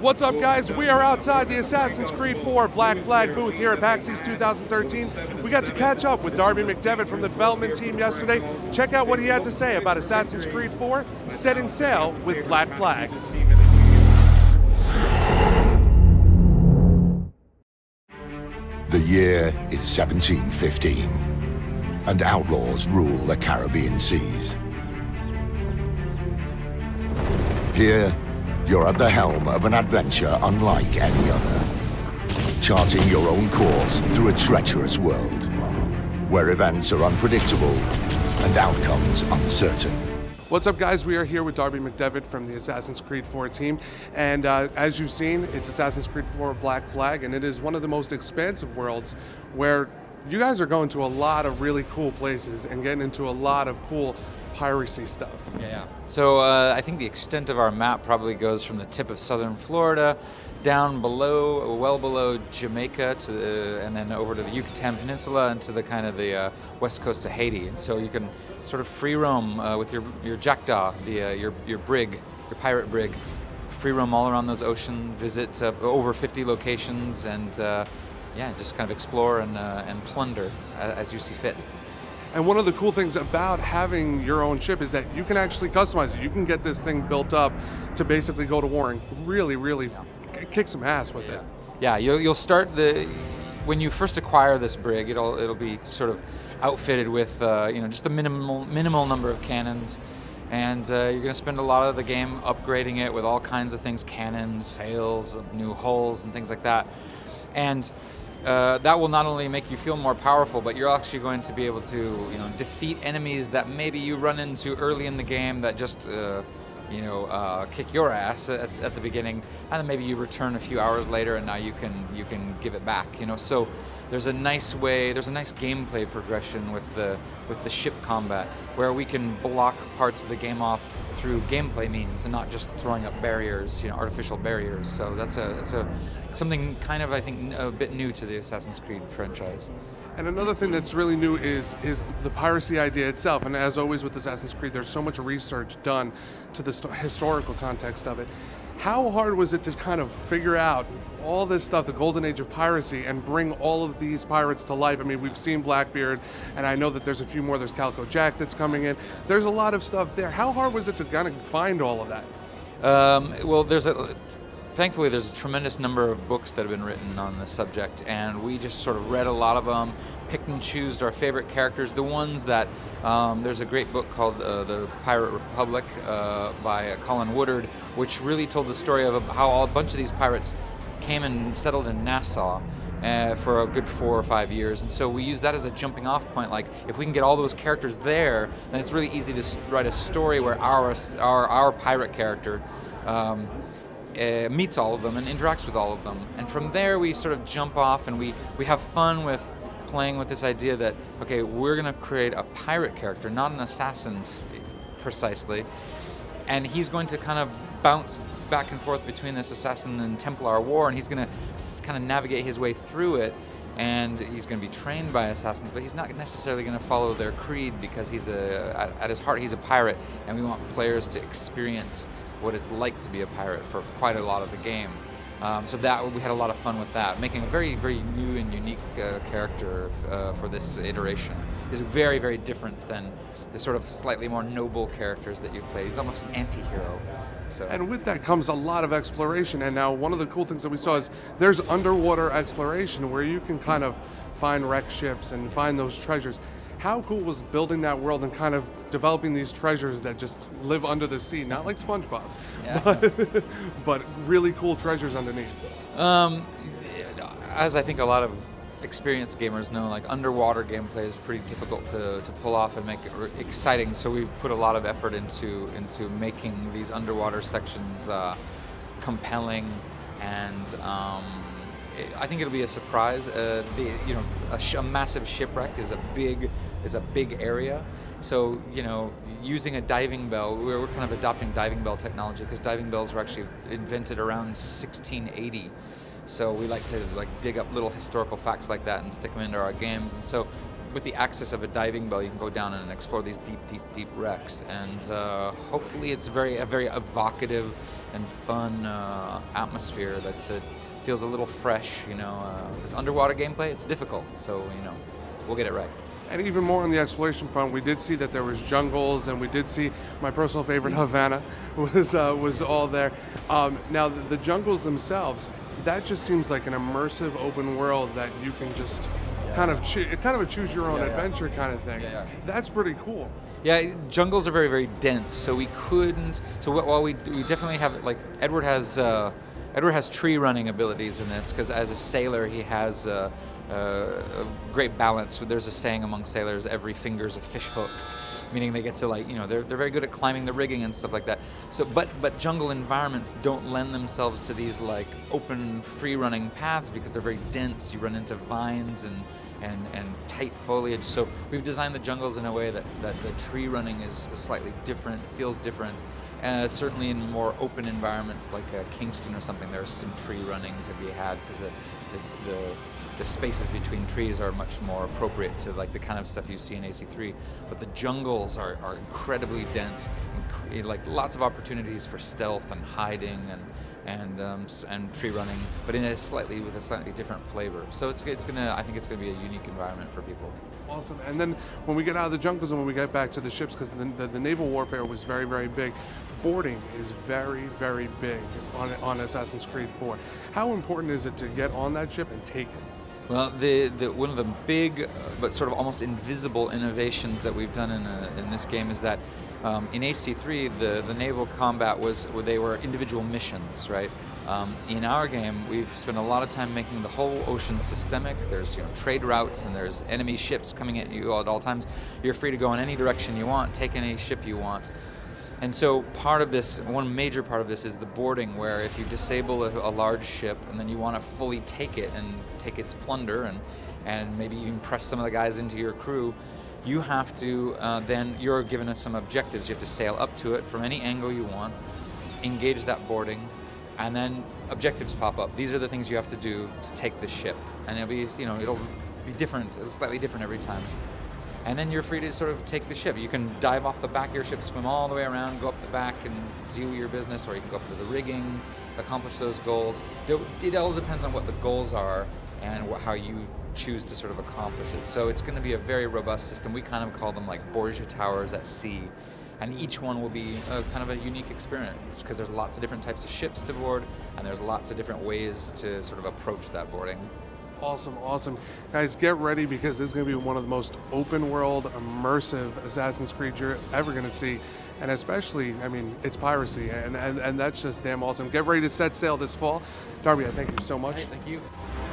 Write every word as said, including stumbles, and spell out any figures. What's up, guys? We are outside the Assassin's Creed four Black Flag booth here at PAX East two thousand thirteen. We got to catch up with Darby McDevitt from the development team yesterday. Check out what he had to say about Assassin's Creed four setting sail with Black Flag. The year is seventeen fifteen, and outlaws rule the Caribbean seas. Here, you're at the helm of an adventure unlike any other, charting your own course through a treacherous world, where events are unpredictable and outcomes uncertain. What's up, guys? We are here with Darby McDevitt from the Assassin's Creed four team, and uh, as you've seen, it's Assassin's Creed four Black Flag, and it is one of the most expansive worlds where you guys are going to a lot of really cool places and getting into a lot of cool piracy stuff. Yeah, yeah. So uh, I think the extent of our map probably goes from the tip of southern Florida down below, well below Jamaica, to the, and then over to the Yucatan Peninsula and to the kind of the uh, west coast of Haiti. And so you can sort of free roam uh, with your your jackdaw, the uh, your your brig, your pirate brig, free roam all around those ocean, visit uh, over fifty locations, and uh, yeah, just kind of explore and uh, and plunder as you see fit. And one of the cool things about having your own ship is that you can actually customize it. You can get this thing built up to basically go to war and really, really yeah. kick some ass with yeah. it. Yeah, you'll, you'll start the, when you first acquire this brig, it'll, it'll be sort of outfitted with, uh, you know, just the minimal, minimal number of cannons. And uh, you're gonna spend a lot of the game upgrading it with all kinds of things, cannons, sails, new hulls, and things like that. And Uh, that will not only make you feel more powerful, but you're actually going to be able to, you know, defeat enemies that maybe you run into early in the game that just, uh, you know, uh, kick your ass at, at the beginning, and then maybe you return a few hours later, and now you can you can give it back, you know. So there's a nice way, there's a nice gameplay progression with the with the ship combat, where we can block parts of the game off through gameplay means and not just throwing up barriers, you know, artificial barriers. So that's a that's a something kind of, I think, a bit new to the Assassin's Creed franchise. And another thing that's really new is is the piracy idea itself. And as always with Assassin's Creed, there's so much research done to the historical context of it. How hard was it to kind of figure out all this stuff, the golden age of piracy, and bring all of these pirates to life? I mean, we've seen Blackbeard, and I know that there's a few more. There's Calico Jack that's coming in. There's a lot of stuff there. How hard was it to kind of find all of that? Um, well, there's a, thankfully, there's a tremendous number of books that have been written on the subject, and we just sort of read a lot of them, picked and chose our favorite characters. The ones that, um, there's a great book called uh, The Pirate Republic uh, by uh, Colin Woodard, which really told the story of how a bunch of these pirates came and settled in Nassau uh, for a good four or five years. And so we use that as a jumping off point. Like, if we can get all those characters there, then it's really easy to write a story where our, our, our pirate character um, uh, meets all of them and interacts with all of them. And from there, we sort of jump off, and we, we have fun with playing with this idea that, okay, we're gonna create a pirate character, not an assassin precisely, and he's going to kind of bounce back and forth between this assassin and Templar war, and he's gonna kind of navigate his way through it, and he's gonna be trained by assassins, but he's not necessarily gonna follow their creed, because he's a, at his heart, he's a pirate, and we want players to experience what it's like to be a pirate for quite a lot of the game. Um, so that we had a lot of fun with that, making a very, very new and unique uh, character uh, for this iteration. Is very, very different than the sort of slightly more noble characters that you play. He's almost an anti-hero. So. And with that comes a lot of exploration. And now one of the cool things that we saw is there's underwater exploration where you can kind of find wrecked ships and find those treasures. How cool was building that world and kind of developing these treasures that just live under the sea? Not like SpongeBob, yeah. but, but really cool treasures underneath. Um, as I think a lot of experienced gamers know, like, underwater gameplay is pretty difficult to, to pull off and make it exciting. So we put a lot of effort into into making these underwater sections uh, compelling, and um, it, I think it'll be a surprise. Uh, the, you know, a, sh a massive shipwreck is a big is a big area. So, you know, using a diving bell, we're, we're kind of adopting diving bell technology, because diving bells were actually invented around sixteen eighty. So we like to like dig up little historical facts like that and stick them into our games. And so with the access of a diving bell, you can go down and explore these deep, deep, deep wrecks. And uh, hopefully it's very, a very evocative and fun uh, atmosphere that's uh, feels a little fresh, you know. Uh, this underwater gameplay, it's difficult, so, you know, we'll get it right. And even more on the exploration front, we did see that there was jungles, and we did see my personal favorite, Havana, was uh, was all there. Um, now, the, the jungles themselves, that just seems like an immersive open world that you can just yeah. kind of choo kind of a choose your own yeah, adventure yeah. kind of thing. Yeah, yeah. That's pretty cool. Yeah, jungles are very, very dense, so we couldn't. So while we we definitely have, like, Edward has uh, Edward has tree running abilities in this, because as a sailor he has. Uh, Uh, a great balance. There's a saying among sailors, every finger's a fish hook, meaning they get to, like, you know, they're, they're very good at climbing the rigging and stuff like that. So, but, but jungle environments don't lend themselves to these, like, open, free-running paths because they're very dense. You run into vines and, and, and tight foliage. So we've designed the jungles in a way that, that the tree running is slightly different, feels different. Uh, certainly in more open environments like uh, Kingston or something, there's some tree running to be had because the, the, the The spaces between trees are much more appropriate to, like, the kind of stuff you see in A C three, but the jungles are, are incredibly dense, and like lots of opportunities for stealth and hiding and and um, and tree running, but in a slightly with a slightly different flavor. So it's it's gonna I think it's gonna be a unique environment for people. Awesome. And then when we get out of the jungles and when we get back to the ships, because the, the the naval warfare was very very big. Boarding is very, very big on, on Assassin's Creed four. How important is it to get on that ship and take it? Well, the, the, one of the big, uh, but sort of almost invisible innovations that we've done in, a, in this game is that um, in A C three, the, the naval combat was, where they were individual missions, right? Um, in our game, we've spent a lot of time making the whole ocean systemic. There's, you know, trade routes, and there's enemy ships coming at you at all times. You're free to go in any direction you want, take any ship you want. And so part of this, one major part of this is the boarding, where if you disable a, a large ship and then you want to fully take it and take its plunder and, and maybe even press some of the guys into your crew, you have to, uh, then you're given some objectives. You have to sail up to it from any angle you want, engage that boarding, and then objectives pop up. These are the things you have to do to take the ship. And it'll be, you know, it'll be different, slightly different every time. And then you're free to sort of take the ship. You can dive off the back of your ship, swim all the way around, go up the back and do your business, or you can go up to the rigging, accomplish those goals. It all depends on what the goals are and what, how you choose to sort of accomplish it. So it's going to be a very robust system. We kind of call them like Borgia towers at sea. And each one will be a, kind of a unique experience, because there's lots of different types of ships to board, and there's lots of different ways to sort of approach that boarding. Awesome, awesome. Guys, get ready, because this is going to be one of the most open world, immersive Assassin's Creed you're ever going to see. And especially, I mean, it's piracy, and, and, and that's just damn awesome. Get ready to set sail this fall. Darby, I thank you so much. Hey, thank you.